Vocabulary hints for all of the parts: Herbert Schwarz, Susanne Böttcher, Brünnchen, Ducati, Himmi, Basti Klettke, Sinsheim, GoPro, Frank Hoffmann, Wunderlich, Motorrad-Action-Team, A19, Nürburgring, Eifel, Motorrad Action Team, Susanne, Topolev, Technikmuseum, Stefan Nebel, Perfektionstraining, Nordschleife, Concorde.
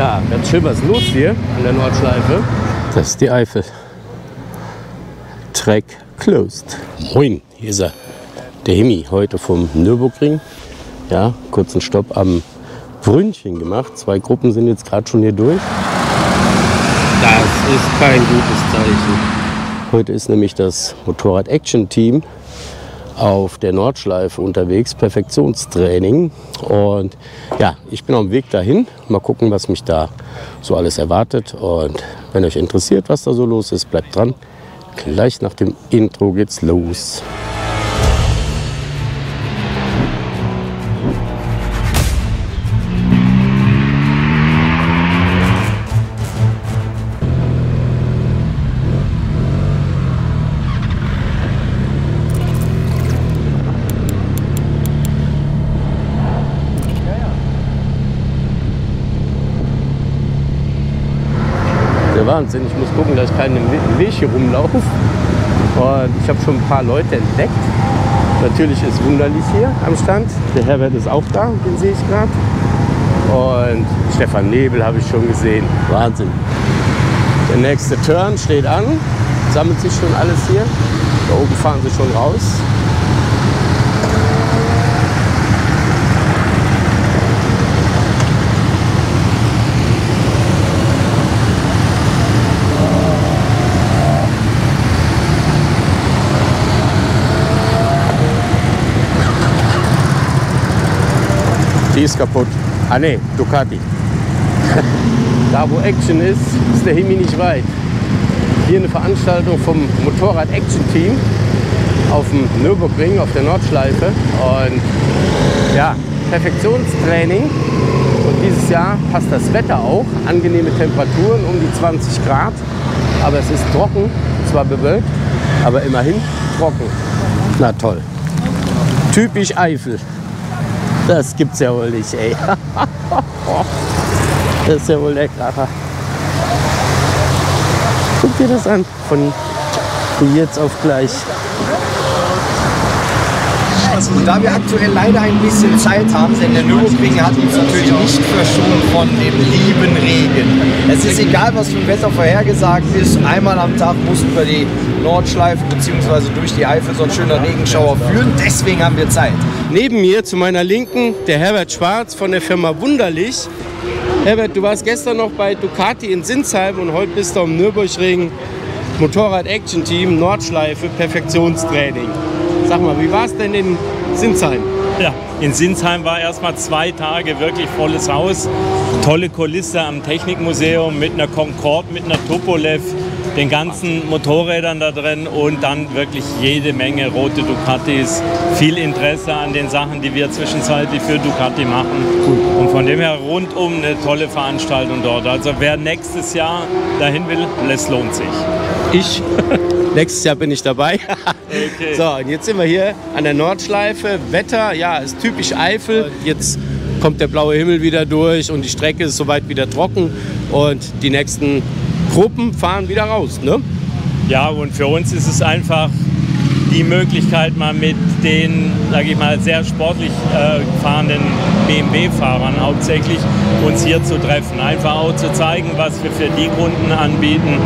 Ja, ganz schön was los hier an der Nordschleife. Das ist die Eifel. Track closed. Moin, hier ist er, der Himmi, heute vom Nürburgring. Ja, kurzen Stopp am Brünnchen gemacht. Zwei Gruppen sind jetzt gerade schon hier durch. Das ist kein gutes Zeichen. Heute ist nämlich das Motorrad-Action-Team auf der Nordschleife unterwegs, Perfektionstraining. Und ja, ich bin auf dem Weg dahin. Mal gucken, was mich da so alles erwartet. Und wenn euch interessiert, was da so los ist, bleibt dran. Gleich nach dem Intro geht's los. Wahnsinn, ich muss gucken, dass ich keinen Weg hier rumlaufe. Und ich habe schon ein paar Leute entdeckt. Natürlich ist Wunderlich hier am Stand. Der Herbert ist auch da, den sehe ich gerade. Und Stefan Nebel habe ich schon gesehen. Wahnsinn. Der nächste Turn steht an. Sammelt sich schon alles hier. Da oben fahren sie schon raus. Die ist kaputt. Ah ne, Ducati. Da wo Action ist, ist der Himmi nicht weit. Hier eine Veranstaltung vom Motorrad-Action-Team auf dem Nürburgring, auf der Nordschleife. Und ja, Perfektionstraining. Und dieses Jahr passt das Wetter auch. Angenehme Temperaturen, um die 20 Grad. Aber es ist trocken, zwar bewölkt, aber immerhin trocken. Na toll. Typisch Eifel. Das gibt's ja wohl nicht, ey. Das ist ja wohl der Kracher. Guck dir das an, von jetzt auf gleich. Also, da wir aktuell leider ein bisschen Zeit haben, denn der Nürburgring hat uns natürlich nicht verschont von dem lieben Regen. Es ist egal, was für ein Wetter vorhergesagt ist, einmal am Tag muss über die Nordschleife bzw. durch die Eifel so ein schöner Regenschauer führen, deswegen haben wir Zeit. Neben mir zu meiner Linken der Herbert Schwarz von der Firma Wunderlich. Herbert, du warst gestern noch bei Ducati in Sinsheim und heute bist du am Nürburgring, Motorrad-Action-Team, Nordschleife, Perfektionstraining. Sag mal, wie war es denn in Sinsheim? Ja, in Sinsheim war erstmal 2 Tage wirklich volles Haus. Tolle Kulisse am Technikmuseum mit einer Concorde, mit einer Topolev, den ganzen Motorrädern da drin und dann wirklich jede Menge rote Ducatis. Viel Interesse an den Sachen, die wir zwischenzeitlich für Ducati machen. Cool. Und von dem her rundum eine tolle Veranstaltung dort. Also wer nächstes Jahr dahin will, es lohnt sich. Ich? Nächstes Jahr bin ich dabei. Okay. So, und jetzt sind wir hier an der Nordschleife. Wetter, ja, ist typisch Eifel. Jetzt kommt der blaue Himmel wieder durch und die Strecke ist soweit wieder trocken. Und die nächsten Gruppen fahren wieder raus, ne? Ja, und für uns ist es einfach die Möglichkeit, mal mit den, sage ich mal, sehr sportlich fahrenden BMW-Fahrern hauptsächlich uns hier zu treffen. Einfach auch zu zeigen, was wir für die Kunden anbieten.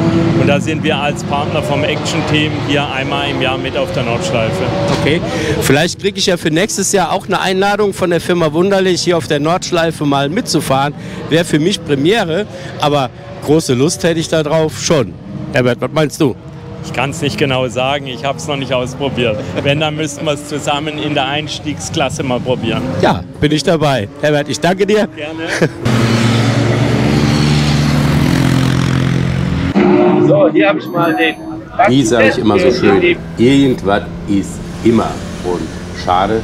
Und da sind wir als Partner vom Action-Team hier einmal im Jahr mit auf der Nordschleife. Okay, vielleicht kriege ich ja für nächstes Jahr auch eine Einladung von der Firma Wunderlich, hier auf der Nordschleife mal mitzufahren. Wäre für mich Premiere, aber große Lust hätte ich da drauf schon. Herbert, was meinst du? Ich kann es nicht genau sagen, ich habe es noch nicht ausprobiert. Wenn, dann müssten wir es zusammen in der Einstiegsklasse mal probieren. Ja, bin ich dabei. Herbert, ich danke dir. Gerne. So, hier habe ich mal den... Wie sage ich immer so schön, irgendwas ist immer. Und schade,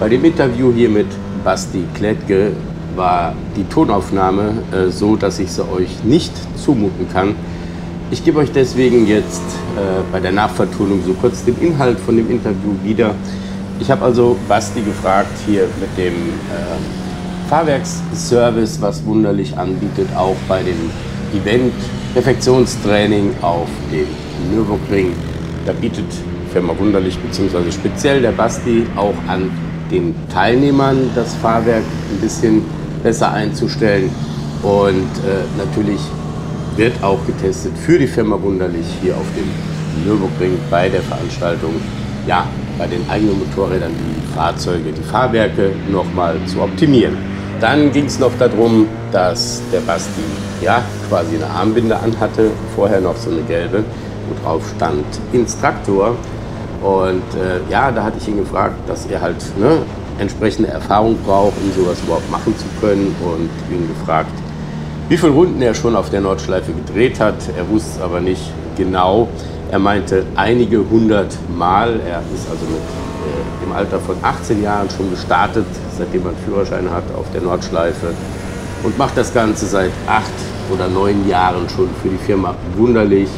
bei dem Interview hier mit Basti Klettke war die Tonaufnahme so, dass ich sie euch nicht zumuten kann. Ich gebe euch deswegen jetzt bei der Nachvertonung so kurz den Inhalt von dem Interview wieder. Ich habe also Basti gefragt, hier mit dem Fahrwerksservice, was Wunderlich anbietet, auch bei dem Event Perfektionstraining auf dem Nürburgring. Da bietet Firma Wunderlich bzw. speziell der Basti auch an, den Teilnehmern das Fahrwerk ein bisschen besser einzustellen. Und natürlich wird auch getestet für die Firma Wunderlich hier auf dem Nürburgring bei der Veranstaltung. Ja, bei den eigenen Motorrädern die Fahrzeuge, die Fahrwerke nochmal zu optimieren. Dann ging es noch darum, dass der Basti ja quasi eine Armbinde anhatte, vorher noch so eine gelbe, wo drauf stand Instruktor. Und ja, da hatte ich ihn gefragt, dass er halt entsprechende Erfahrung braucht, um sowas überhaupt machen zu können, und ihn gefragt, wie viele Runden er schon auf der Nordschleife gedreht hat. Er wusste es aber nicht genau. Er meinte einige 100 Mal. Er ist also mit im Alter von 18 Jahren schon gestartet, seitdem er einen Führerschein hat auf der Nordschleife, und macht das Ganze seit 8 oder 9 Jahren schon für die Firma Wunderlich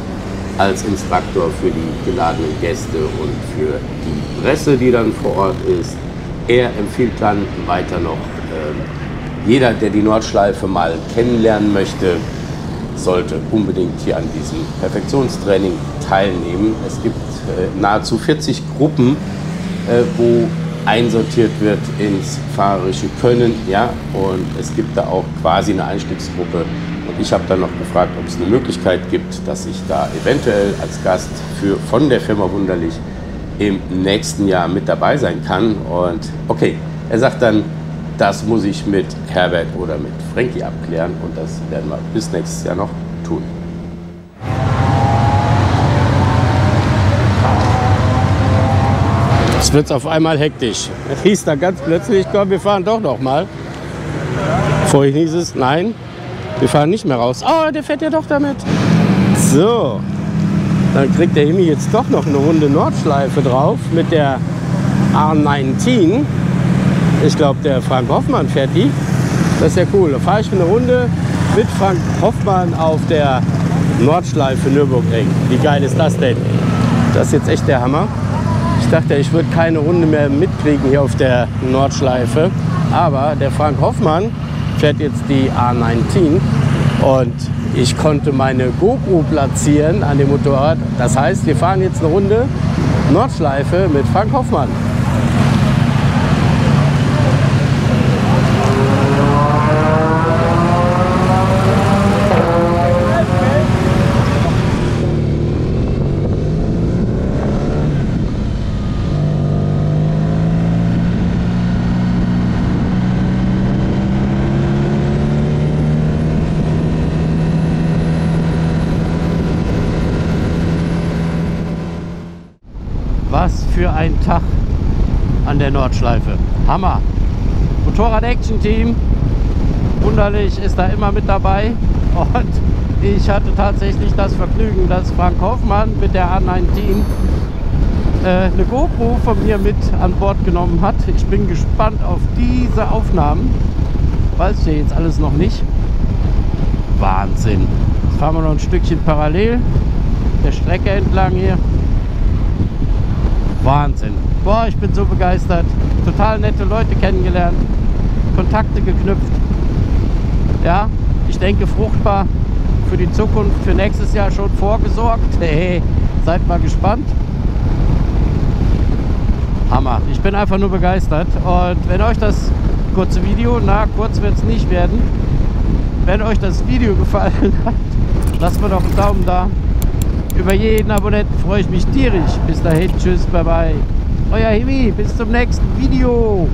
als Instruktor für die geladenen Gäste und für die Presse, die dann vor Ort ist. Er empfiehlt dann weiter noch, jeder, der die Nordschleife mal kennenlernen möchte, sollte unbedingt hier an diesem Perfektionstraining teilnehmen. Es gibt nahezu 40 Gruppen, wo einsortiert wird ins fahrerische Können, ja, und es gibt da auch quasi eine Einstiegsgruppe. Und ich habe dann noch gefragt, ob es eine Möglichkeit gibt, dass ich da eventuell als Gast von der Firma Wunderlich im nächsten Jahr mit dabei sein kann. Und okay, er sagt dann, das muss ich mit Herbert oder mit Frankie abklären, und das werden wir bis nächstes Jahr noch tun. Jetzt wird es auf einmal hektisch. Es hieß da ganz plötzlich, komm, wir fahren doch noch mal. Vorher hieß es, nein, wir fahren nicht mehr raus. Oh, der fährt ja doch damit. So, dann kriegt der Himmi jetzt doch noch eine Runde Nordschleife drauf mit der A19. Ich glaube, der Frank Hoffmann fährt die. Das ist ja cool. Da fahre ich eine Runde mit Frank Hoffmann auf der Nordschleife Nürburgring. Wie geil ist das denn? Das ist jetzt echt der Hammer. Ich dachte, ich würde keine Runde mehr mitkriegen hier auf der Nordschleife. Aber der Frank Hoffmann fährt jetzt die A19. Und ich konnte meine GoPro platzieren an dem Motorrad. Das heißt, wir fahren jetzt eine Runde Nordschleife mit Frank Hoffmann. Für einen Tag an der Nordschleife. Hammer! Motorrad-Action-Team Wunderlich ist da immer mit dabei, und ich hatte tatsächlich das Vergnügen, dass Frank Hoffmann mit der A19 eine GoPro von mir mit an Bord genommen hat. Ich bin gespannt auf diese Aufnahmen. Weiß ich jetzt alles noch nicht. Wahnsinn! Jetzt fahren wir noch ein Stückchen parallel der Strecke entlang hier. Wahnsinn. Boah, ich bin so begeistert. Total nette Leute kennengelernt. Kontakte geknüpft. Ja, ich denke, fruchtbar für die Zukunft, für nächstes Jahr schon vorgesorgt. Hey, seid mal gespannt. Hammer. Ich bin einfach nur begeistert. Und wenn euch das kurze Video, na, kurz wird es nicht werden, wenn euch das Video gefallen hat, lasst mir doch einen Daumen da. Über jeden Abonnenten freue ich mich tierisch. Bis dahin, tschüss, bye bye. Euer Himmi, bis zum nächsten Video.